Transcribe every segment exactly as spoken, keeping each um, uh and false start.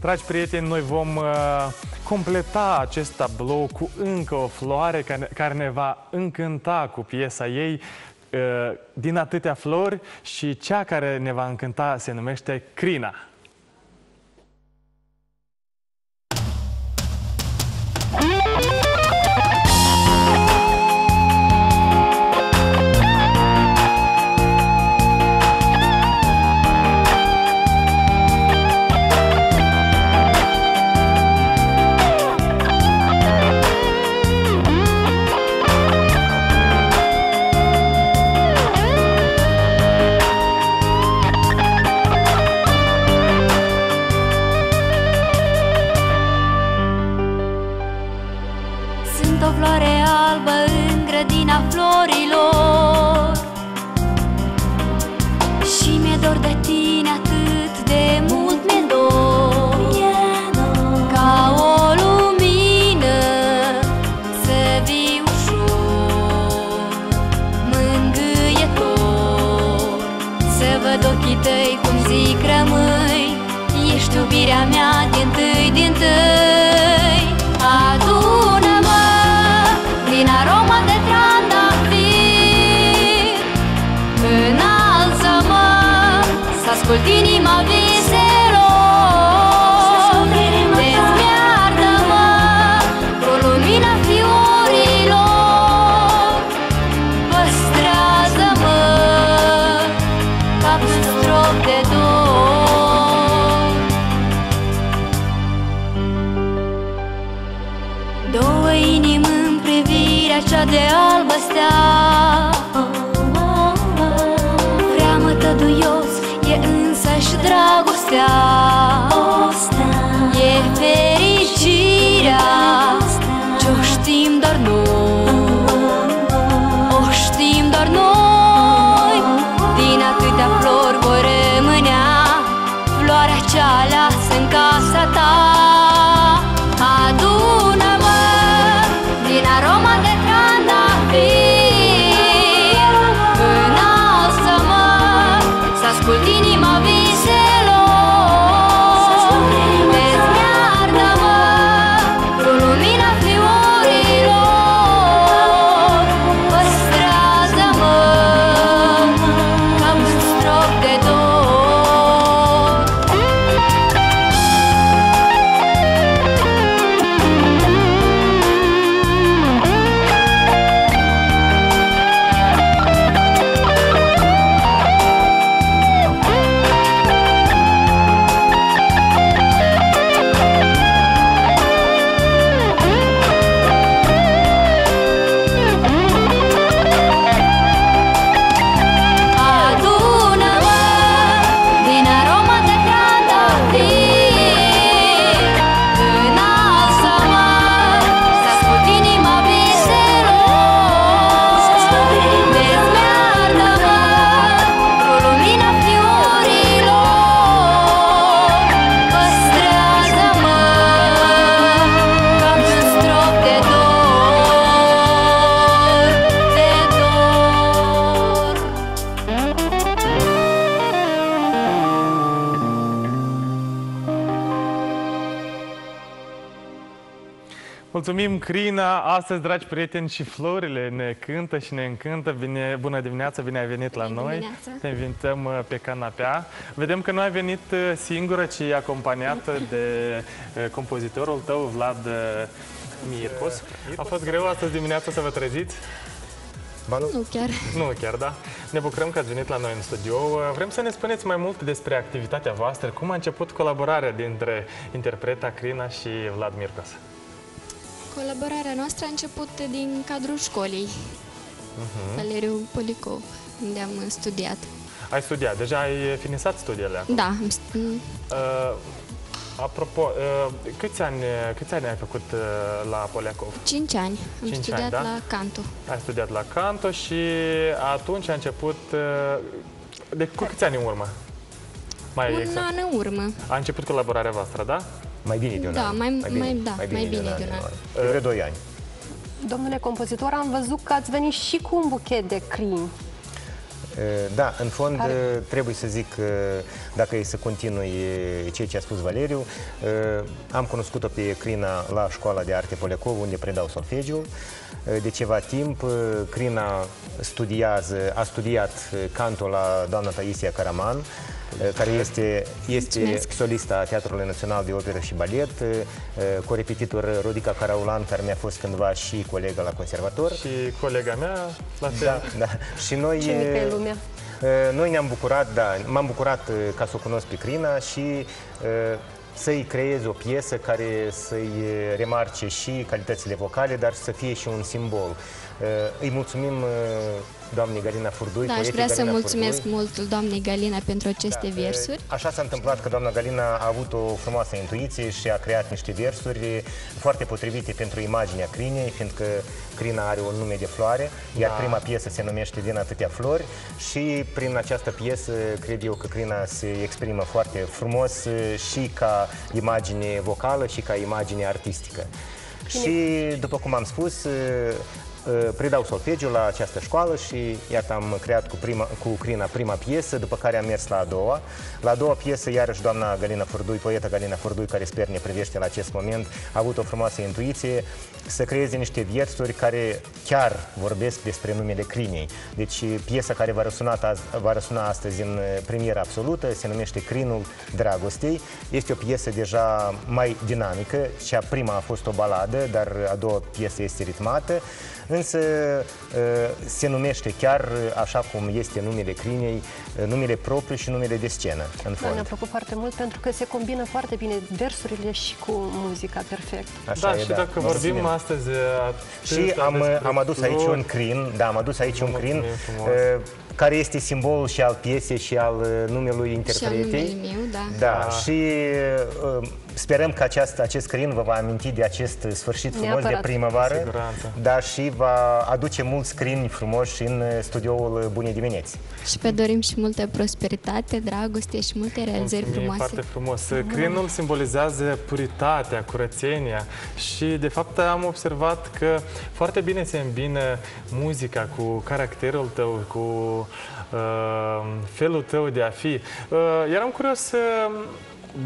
Dragi prieteni, noi vom uh, completa acest tablou cu încă o floare care, care ne va încânta cu piesa ei uh, din atâtea flori, și cea care ne va încânta se numește Crina. Mulțumim, Crina! Astăzi, dragi prieteni, și florile ne cântă și ne încântă. Bine, bună dimineața, bine ai venit la bine noi! Dimineața. Te invităm pe canapea. Vedem că nu ai venit singură, ci acompaniată de compozitorul tău, Vlad Mircos. A fost greu astăzi dimineața să vă treziți? Ba, nu? Nu chiar. Nu chiar, da. Ne bucurăm că ați venit la noi în studio. Vrem să ne spuneți mai mult despre activitatea voastră. Cum a început colaborarea dintre interpreta Crina și Vlad Mircos? Colaborarea noastră a început din cadrul școlii, uh-huh. Valeriu Poleacov, unde am studiat. Ai studiat, deja ai finisat studiile acum? Da. Am uh, apropo, uh, câți, ani, câți ani ai făcut uh, la Poleacov? Cinci ani. Am Cinci studiat ani, da? La canto. Ai studiat la canto și atunci a început... Uh, de cu câți ani în urmă? Mai Un exact. an în urmă. A început colaborarea voastră, da? Mai bine de un da, an. Mai, mai, bine, da, mai bine, mai bine de un, de un an. an. De vreo doi ani. Domnule compozitor, am văzut că ați venit și cu un buchet de crini. Da, în fond, trebuie să zic, dacă e să continui ceea ce a spus Valeriu, am cunoscut-o pe Crina la Școala de Arte Poleacov, unde predau solfegiul. De ceva timp, Crina studiază, a studiat canto la doamna Taisia Caraman, care este, este solista Teatrului Național de Operă și Balet, corepetitor Rodica Caraulan, care mi-a fost cândva și colega la conservator. Și colega mea la fel. Da, da. Și noi... Ce mică e lumea. Noi ne-am bucurat, da, m-am bucurat ca să o cunosc pe Crina și să-i creez o piesă care să-i remarce și calitățile vocale, dar să fie și un simbol. Îi mulțumim doamnei Galina Furdui. Da, aș vrea să mulțumesc mult doamnei Galina pentru aceste versuri. Așa s-a întâmplat că doamna Galina a avut o frumoasă intuiție și a creat niște versuri foarte potrivite pentru imaginea Crinei, fiindcă Crina are un nume de floare, iar prima piesă se numește Din atâtea flori și prin această piesă cred eu că Crina se exprimă foarte frumos și ca imagine vocală și ca imagine artistică. Și, după cum am spus, predau solfegiu la această școală și iată am creat cu, prima, cu Crina prima piesă, după care am mers la a doua. La a doua piesă, iarăși doamna Galina Furdui, poeta Galina Furdui, care sper ne privește la acest moment, a avut o frumoasă intuiție să creeze niște versuri care chiar vorbesc despre numele Crinei. Deci piesa care va răsuna, azi, va răsuna astăzi în premieră absolută se numește Crinul Dragostei. Este o piesă deja mai dinamică, cea prima a fost o baladă, dar a doua piesă este ritmată. Însă se numește chiar așa cum este numele Crinei, numele propriu și numele de scenă, în fond. Mi-a plăcut foarte mult pentru că se combină foarte bine versurile și cu muzica, perfect. Așa da, e, și da. Dacă vorbim Mulțumim. Astăzi... Și am, am adus aici un crin, da, am adus aici un crin, care este simbolul și al piesei și al numelui interpretei. Și al meu, da. Da, da. Și uh, sperăm că aceast, acest crin vă va aminti de acest sfârșit frumos de primăvară. Dar și va aduce mulți crini frumoși în studioul Bunei Dimineți. Și pe dorim și multă prosperitate, dragoste și multe realizări frumoase. Foarte frumos. Crinul simbolizează puritatea, curățenia și de fapt am observat că foarte bine se îmbină muzica cu caracterul tău, cu felul tău de a fi. Eram curios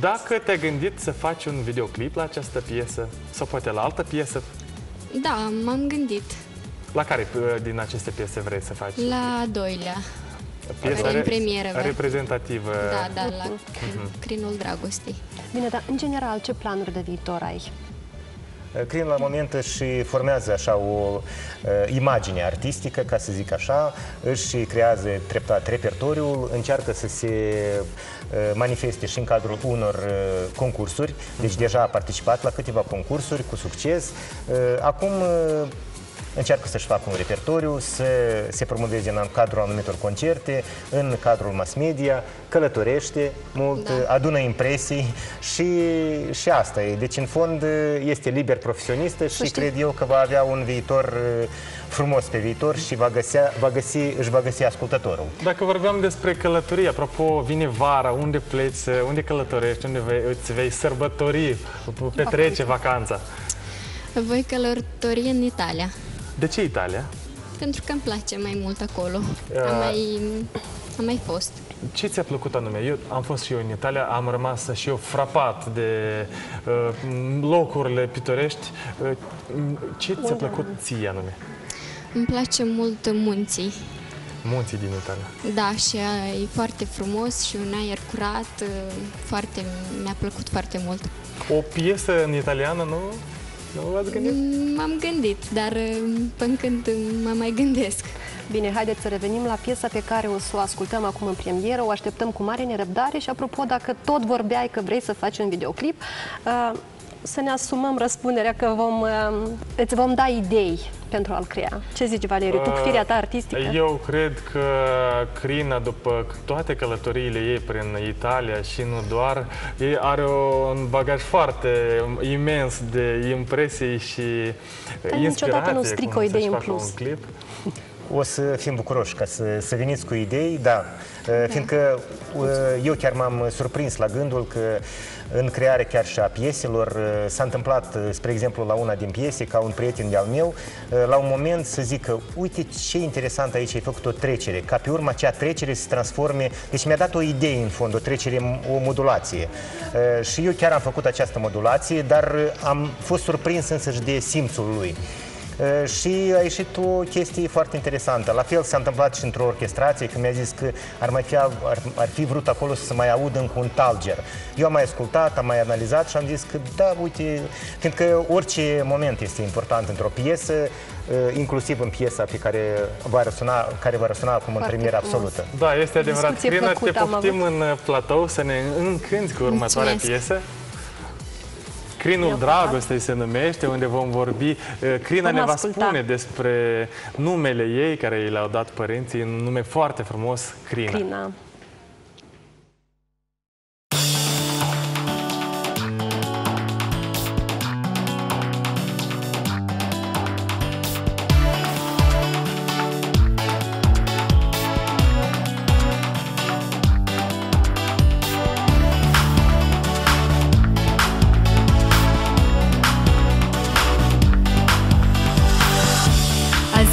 dacă te-ai gândit să faci un videoclip la această piesă sau poate la altă piesă? Da, m-am gândit. La care din aceste piese vrei să faci? La a doilea. Piesa re premieră, reprezentativă. Da, da, la Crinul Dragostei. Bine, dar în general ce planuri de viitor ai? Crin la moment își formează așa o uh, imagine artistică, ca să zic așa, își creează treptat repertoriul, încearcă să se uh, manifeste și în cadrul unor uh, concursuri, deci deja a participat la câteva concursuri cu succes. Uh, acum uh, încearcă să-și facă un repertoriu, să se promoveze în cadrul anumitor concerte, în cadrul mass media, călătorește mult, da. Adună impresii și, și asta e. Deci, în fond, este liber profesionistă și cred eu că va avea un viitor frumos pe viitor și va găsea, va găsi, își va găsi ascultătorul. Dacă vorbeam despre călătorie, apropo, vine vara, unde pleci, unde călătorești, unde vei, îți vei sărbători, petrece vacanța? Voi călători în Italia. De ce Italia? Pentru că îmi place mai mult acolo. A... Am, mai, am mai fost. Ce ți-a plăcut anume? Eu am fost și eu în Italia, am rămas și eu frapat de uh, locurile pitorești. Uh, ce ți-a plăcut ție anume? Îmi place mult munții. Munții din Italia. Da, și e foarte frumos și un aer curat. Foarte, mi-a plăcut foarte mult. O piesă în italiană, nu? M-am gândit, dar până când mă mai gândesc. Bine, haideți să revenim la piesa pe care o să o ascultăm acum în premieră. O așteptăm cu mare nerăbdare și apropo, dacă tot vorbeai că vrei să faci un videoclip, să ne asumăm răspunderea că vom, îți vom da idei pentru a-l crea. Ce zici, Valeriu? Tu, cu firea ta artistică? Eu cred că Crina, după toate călătoriile ei prin Italia și nu doar, ei are un bagaj foarte imens de impresii și inspirație. Dar niciodată nu strică o idee în plus. o să fim bucuroși ca să, să veniți cu idei, da, fiindcă eu chiar m-am surprins la gândul că în creare chiar și a pieselor s-a întâmplat, spre exemplu, la una din piese, ca un prieten de-al meu, la un moment să zică, uite ce interesant aici ai făcut o trecere, ca pe urmă acea trecere se transforme, deci mi-a dat o idee în fond, o trecere, o modulație. Și eu chiar am făcut această modulație, dar am fost surprins însăși de simțul lui. Și a ieșit o chestie foarte interesantă. La fel s-a întâmplat și într-o orchestrație, când mi-a zis că ar, mai fi, ar, ar fi vrut acolo să mai aud încă un talger. Eu am mai ascultat, am mai analizat și am zis că da, uite, fiindcă orice moment este important într-o piesă, inclusiv în piesa pe care va răsuna, care va răsuna acum foarte în premieră absolută. Da, este adevărat. Crina, te poftim în platou să ne încânți cu următoarea Mulțumesc. piesă. Crinul Dragostei se numește, unde vom vorbi. Crina ne va spune despre numele ei, care i le-au dat părinții, un nume foarte frumos, Crina. Crina.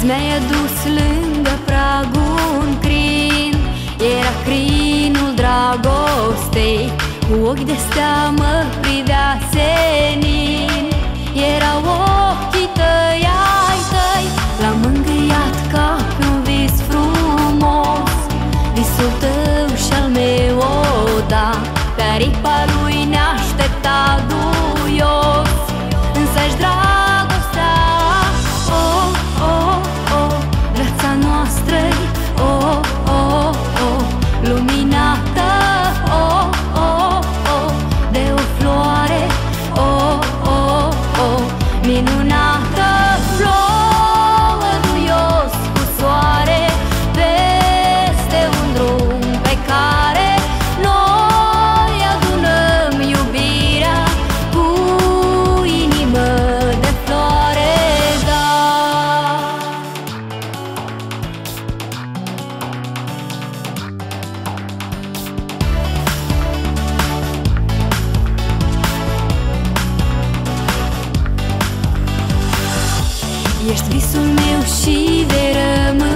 Mi-ai adus lângă pragul un crin, era crinul dragostei, cu ochi de stea mă privea senin. Erau ochii tăi, ai tăi, l-am mângâiat ca pe un vis frumos. Visul tău și-al meu, o, da, pe aripa lui ne-aștepta duios. Însă-și dragostea, oh, oh, oh, viața noastră-i, oh, oh, oh, luminată, oh, oh, oh, de o floare, oh, oh, oh, minunată. Plouă duios cu soare peste un drum pe care noi adunăm iubirea cu inimă de floare, da. Ești visul meu și vei rămâne